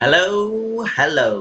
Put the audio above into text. Hello, hello.